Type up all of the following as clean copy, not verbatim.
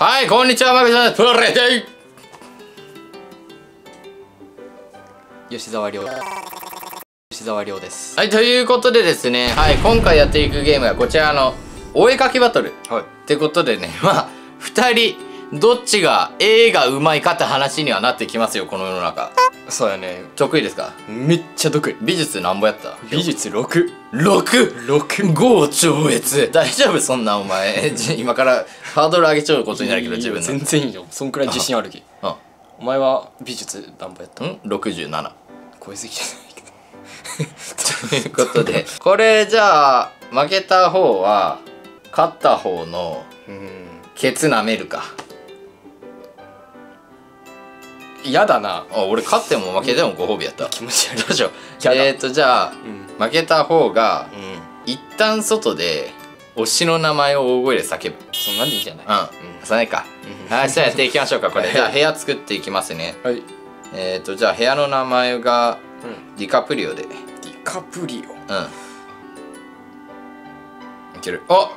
はい、こんにちは、マグジャンプロレデイ吉沢亮です。はい、ということでですね、はい、今回やっていくゲームはこちらのお絵かきバトル、はい、ってことでね、まあ2人どっちが絵がうまいかって話にはなってきますよ、この世の中。そうやね。得意ですか？めっちゃ得意。美術なんぼやった？美術665超越。大丈夫？そんなお前今からハードル上げちゃうことになるけど、自分の全然いいよ、そんくらい自信あるき。お前は美術なんぼやった？ん67超えすぎじゃないけどということでこれじゃあ負けた方は勝った方のケツ舐めるか。嫌だな。俺勝っても負けてもご褒美やった。気持ち悪い。どうしよう。じゃあ、うん、負けた方が、うん、一旦外で推しの名前を大声で叫ぶ。そんなんでいいじゃない。そんなんか、はい、じゃあやっていきましょうか。これじゃあ部屋作っていきますね。はい。じゃあ部屋の名前がディカプリオで。ディカプリオ。いける。あ、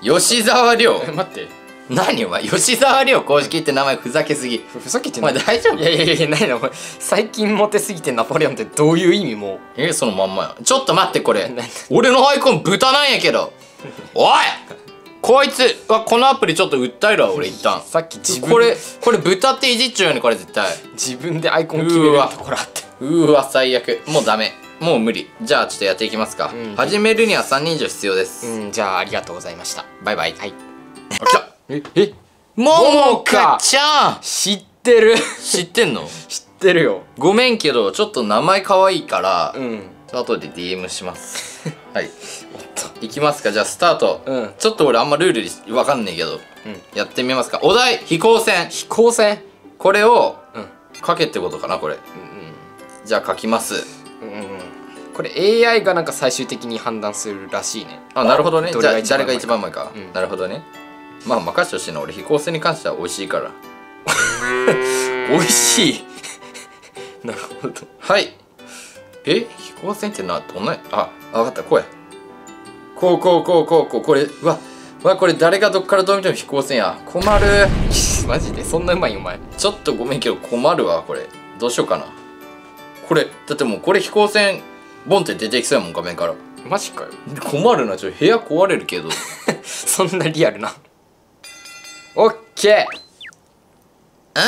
吉沢亮。待って、何お前、吉沢亮公式って名前ふざけすぎ。ふざけてない。お前大丈夫？いやいやいや、ないの。最近モテすぎてナポレオンってどういう意味も。そのまんまや。ちょっと待って、これ俺のアイコン豚なんやけど。おい、こいつはこのアプリちょっと訴えるわ、俺一旦。さっき自分これ豚っていじっちゃうよね、これ絶対。自分でアイコン決めるところあって。うわ、最悪。もうダメ。もう無理。じゃあちょっとやっていきますか。始めるには3人以上必要です。じゃあありがとうございました。バイバイ。はい。来た。え、ももかちゃん知ってる？知ってんの？知ってるよ。ごめんけどちょっと名前可愛いから、後で DM します。はい。いきますか。じゃあスタート。ちょっと俺あんまルールわかんねえけど、やってみますか。お題、飛行船。飛行船？これを書けってことかな、これ。じゃあ書きます。これ AI がなんか最終的に判断するらしいね。あ、なるほどね。じゃあ誰が一番前か。なるほどね。まあ任せてほしいな。俺飛行船に関しては美味しいから。美味しい。なるほど。はい。飛行船ってのはどんな、あ、分かった、こうや、こうこうこうこうこう、これ、うわわ、これ誰がどっからどう見ても飛行船や。困る。マジでそんなうまい？お前ちょっとごめんけど困るわ。これどうしようかな。これだってもうこれ飛行船ボンって出てきそうやもん、画面から。マジかよ。困るな。ちょっと部屋壊れるけど。そんなリアルな。オッケー。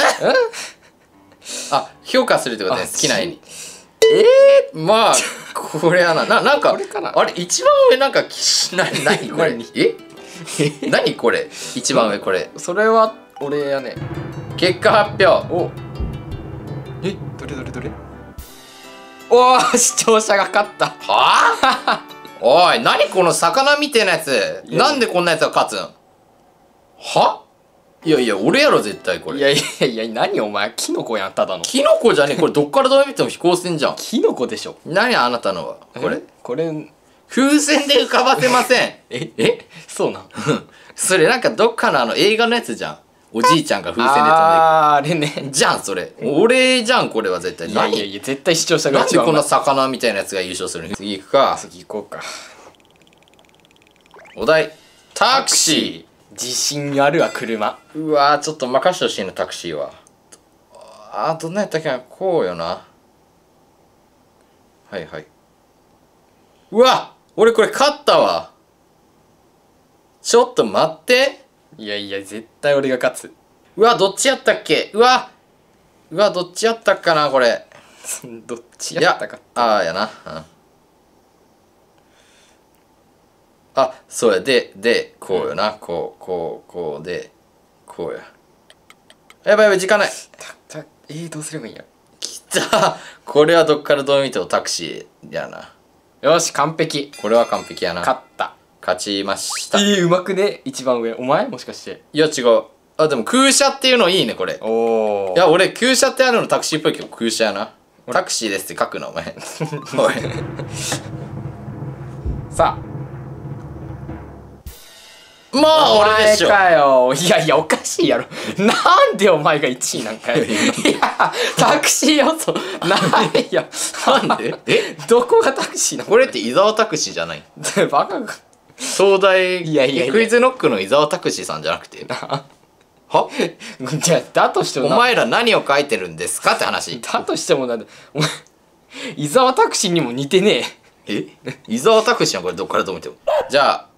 あ、評価するってことね。好きな絵に。まあこれはなんかあれ一番上なんか何これ。何これ一番上。これそれは俺やね。結果発表。お、どれおー、視聴者が勝った。はあ。おい、何この魚みてえなやつ。なんでこんなやつが勝つんは。いやいや、俺やろ絶対これ。いやいやいや、何お前、キノコやん、ただの。キノコじゃねえ、これどっからどう見ても飛行船じゃん。キノコでしょ。何あなたのは。これ風船で浮かばせません。そうなん。それなんかどっかの映画のやつじゃん。おじいちゃんが風船で飛んでいく。あれね。じゃん、それ。俺じゃん、これは絶対。いやいやいや、絶対視聴者が。なんでこんな魚みたいなやつが優勝するの？次行くか。次行こうか。お題、タクシー。自信あるわ、車。うわー、ちょっと任せてほしいな、タクシーは。あー、どんなやったっけな。こうよな。はいはい。うわ、俺これ勝ったわ。ちょっと待って。いやいや、絶対俺が勝つ。うわ、どっちやったっけ。うわどっちやったっかな、これ。どっちやったかって。ああやな、あ、そうや。でこうよな、こうでこうや。やばい、時間ない。どうすればいいんや。きた。これはどっからどう見てもタクシーやな。よし、完璧。これは完璧やな。勝った。勝ちました。うまくね。一番上お前、もしかして。いや違う。あ、でも空車っていうのいいね、これ。おお。いや、俺空車ってあるのタクシーっぽいけど空車やな。タクシーですって書くな、お前。おい。さあ、もう俺でしょ。お前かよ。いやいや、おかしいやろ。なんでお前が1位なんかよ。いや、タクシー要素ないや。なんでどこがタクシーなの？これって伊沢タクシーじゃない。バカか。東大クイズノックの伊沢拓司さんじゃなくて。は？じゃあだとしてもお前ら何を書いてるんですかって話。だとしてもなんだ、お前伊沢拓司にも似てねえ。え、伊沢拓司はこれどっからどう見ても。じゃあ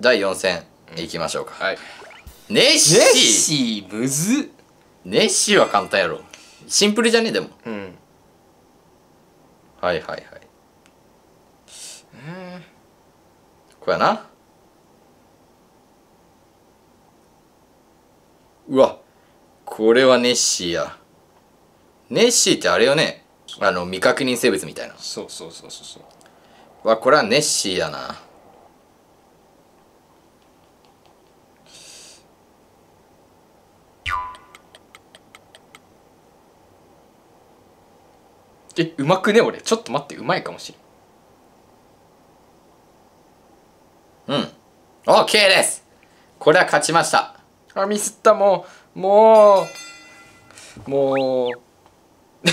第4戦いきましょうか、うん、はい、ネッシー。むずっ。ネッシーは簡単やろ、シンプルじゃねえ。でも、うん、はいはいはい、これやな。うわ、これはネッシーや。ネッシーってあれよね、あの未確認生物みたいな。そうそうそうそうそう。わ、これはネッシーやな。え、うまくね。俺ちょっと待って、うまいかもしれん。うん、 OK です。これは勝ちました。あ、ミスった。もうこれ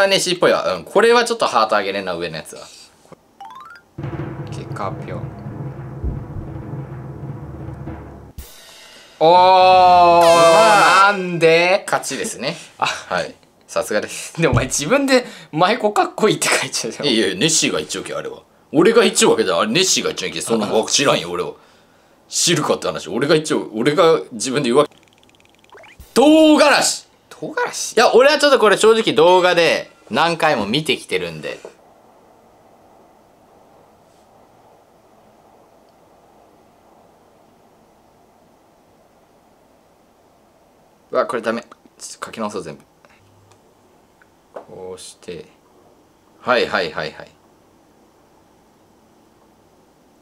はネッシーっぽいわ、うん、これはちょっとハートあげれんな、上のやつは。結果発表。おー、なんで勝ちですね。あ、はい、さすがです。でもお前自分で「前子かっこいい」って書いちゃうじゃん。いやいや、ネッシーが一応け、あれは俺が一応わけだ。あれネッシーが一応け、そんなの知らんよ俺は。知るかって話。俺が一応、俺が自分で言うわけ。唐辛子。唐辛子、いや俺はちょっとこれ正直動画で何回も見てきてるんで。うわ、これダメ、ちょっと書き直そう全部。こうして、はいはいはいはい。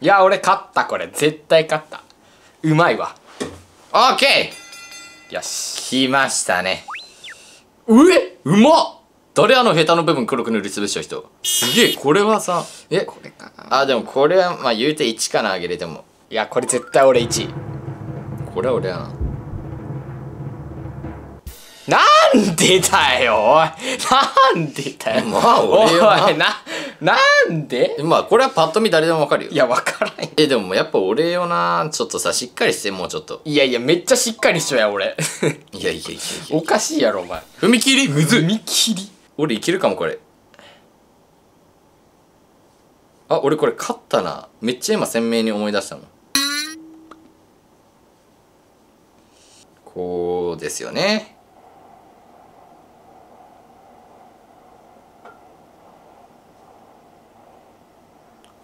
いや俺勝った、これ絶対勝った。うまいわ。 OK、 よし、来ましたね。うえ、うまっ。誰、あのヘタの部分黒く塗りつぶした人、すげえ。これはさ、え、これかなあ。でもこれはまあ言うて1かな、あげれても。いやこれ絶対俺1。これは俺やな。なんでだよ、おい、なんでだよ。まあ俺はなんで。まあこれはパッと見誰でもわかるよ。いやわからん。え、でもやっぱ俺よな。ちょっとさ、しっかりして、もうちょっと。いやいや、めっちゃしっかりしちゃうや俺。いやいやいや、おかしいやろお前。踏切むずい。踏切俺いけるかもこれ。あ、俺これ勝ったな。めっちゃ今鮮明に思い出したの。こうですよね。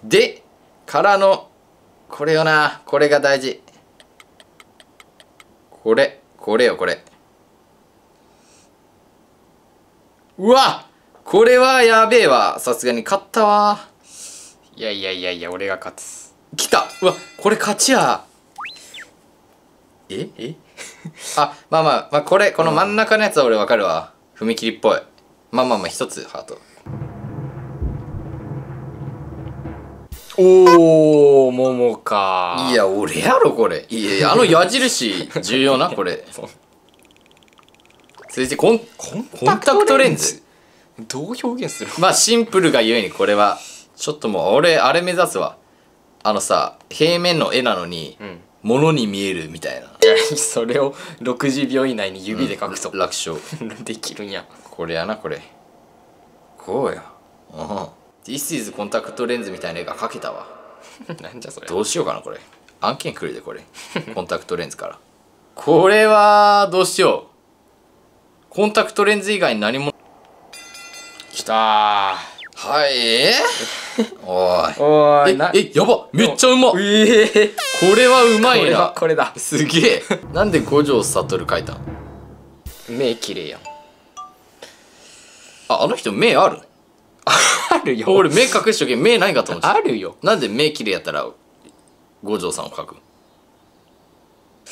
でからのこれよな。これが大事。これ、これよ、これ。うわ、これはやべえわ。さすがに勝ったわ。いやいやいやいや、俺が勝つ。来た。うわ、これ勝ちや。ええあ、まあまあまあ、これ、この真ん中のやつは俺わかるわ、踏切っぽい。まあまあまあ、一つハート。おお、ももか。いや俺やろこれ。いやいや、あの矢印重要なこれ。続いてコンタクトレンズ。どう表現する。まあシンプルがゆえにこれはちょっともう俺あれ目指すわ。あのさ、平面の絵なのに、うん、物に見えるみたいな。それを60秒以内に指で描くと、うん、楽勝。できるんや。これやな、これ。こうや。うん。This is コンタクトレンズみたいな絵が描けたわ。なんじゃそれ。どうしようかなこれ。案件来るでこれ。コンタクトレンズから。これはどうしよう。コンタクトレンズ以外に何も。きたー。はい。おい。おい。え、やば。めっちゃうま。これはうまいな。これだ。すげえ。なんで五条悟描いたん。目綺麗やん。あ、あの人目ある。あるよ。俺目隠しとけ、目ないかと思って。あるよ。なんで目綺麗やったら五条さんを描く。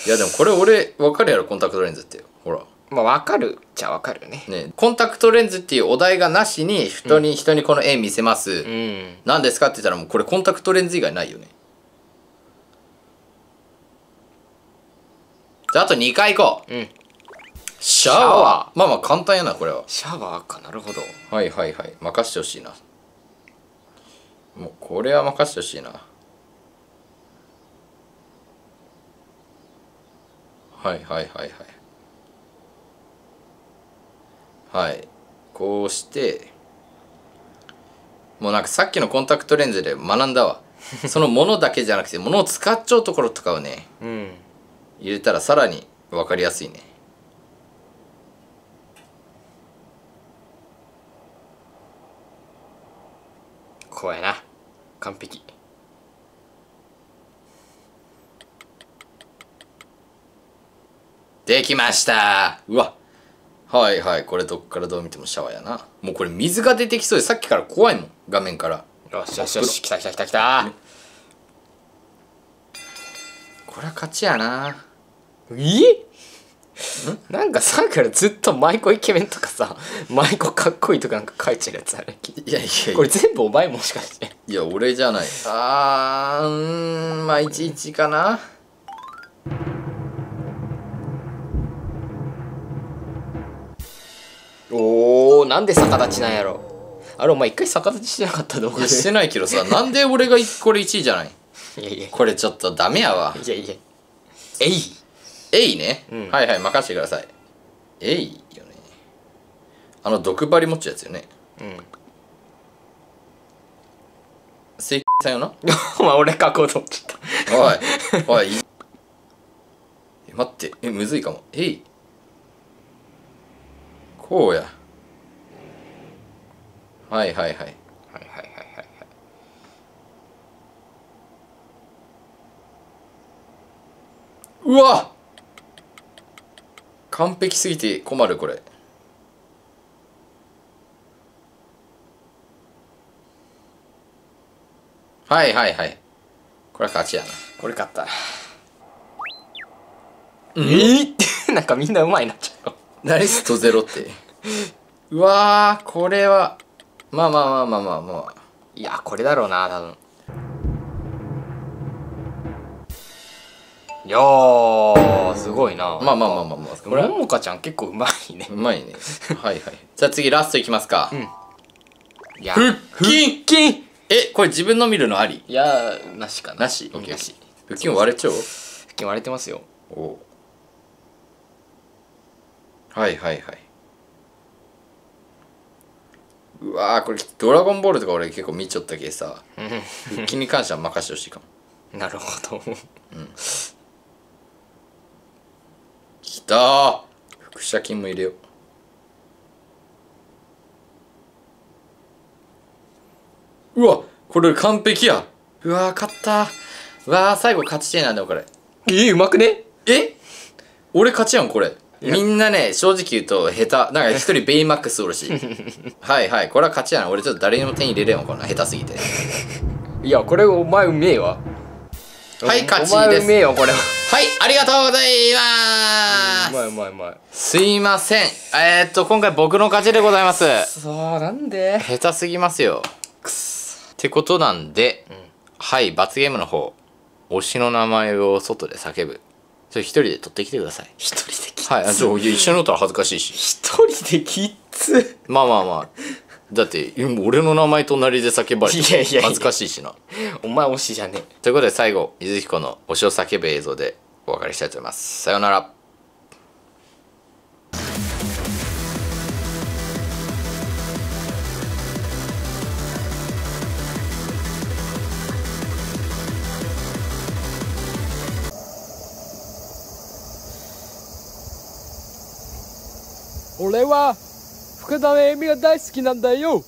いやでもこれ俺分かるやろ、コンタクトレンズって。ほら、まあ分かるっちゃ分かるよ ね。コンタクトレンズっていうお題がなしに人にこの絵見せます、うん、何ですかって言ったらもうこれコンタクトレンズ以外ないよね。じゃああと2回行こう、うん、シャワー。まあまあ簡単やなこれは。シャワーか、なるほど。はいはいはい、任してほしいな。もうこれは任してほしいな。はいはいはいはいはい。こうしてもうなんかさっきのコンタクトレンズで学んだわ。そのものだけじゃなくてものを使っちゃうところとかをね、うん、入れたらさらに分かりやすいね。怖いな、完璧。できました。うわ、はいはい。これどっからどう見てもシャワーやな。もうこれ水が出てきそうでさっきから怖いもん、画面から。よしよしよし、きたきたきたきた。これは勝ちやな。なんかさからずっと舞妓イケメンとかさ、舞妓かっこいいとかなんか書いてるやつある。いやいやいや、これ全部お前もしかして。いや俺じゃない。あー、まあいちいちかな。おお、なんで逆立ちなんやろ。あれお前一回逆立ちしてなかった動画で。してないけどさ、なんで俺がこれ1位じゃない。いやいや、これちょっとダメやわ。いやいや、えいえいね、うん、はいはい、任せてください。えいよね、あの毒針持っちゃうやつよね。うん、せいさんよな。お前俺書こうと思っちゃった。おいおい、え、待って、え、むずいかも。えい、こうや。はいはいはいはいはいはいはい。うわ、完璧すぎて困るこれ。はいはいはい、これは勝ちやな。これ勝った。なんかみんなうまいなっちゃう。ナイスとゼロって。うわー、これはまあまあまあまあまあまあ、いやこれだろうな多分。いやー、すごいな。まあまあまあまあまあ、これももかちゃん結構うまいね。うまいね。はいはい。じゃあ次ラストいきますか。うん、いや腹筋。え、これ自分の見るのあり？いやー、なしかな。なし。オッケー。腹筋割れちゃう？腹筋割れてますよ。お、はいはいはい。うわー、これ「ドラゴンボール」とか俺結構見ちゃったけさ、腹筋に関しては任せてほしいかも。なるほど。うん。きたー、腹斜筋も入れよう。うわ、これ完璧や。うわー、勝ったー。うわー、最後勝ちてえな。でもこれうまくね？え、俺勝ちやんこれ。みんなね、正直言うと下手。なんか一人ベイマックスおるし。はいはい、これは勝ちやな。俺ちょっと誰にも手に入れれんわ、こんな下手すぎて。いや、これお前うめえわ。はい、勝ちです。お前うめえわ、これは。はい、ありがとうございます。うまいうまいうまい。すいません。今回僕の勝ちでございます。そう、なんで下手すぎますよ。くっそ。ってことなんで、うん、はい、罰ゲームの方、推しの名前を外で叫ぶ。それ一人で取ってきてください。一人できつ。はい、一緒に乗ったら恥ずかしいし。一人できつ。まあまあまあ。だって、俺の名前隣で叫ばれて恥ずかしいしな。お前推しじゃねえ。ということで最後、ゆずひこの推しを叫ぶ映像でお別れしたいと思います。さようなら。俺は福留恵美が大好きなんだよ。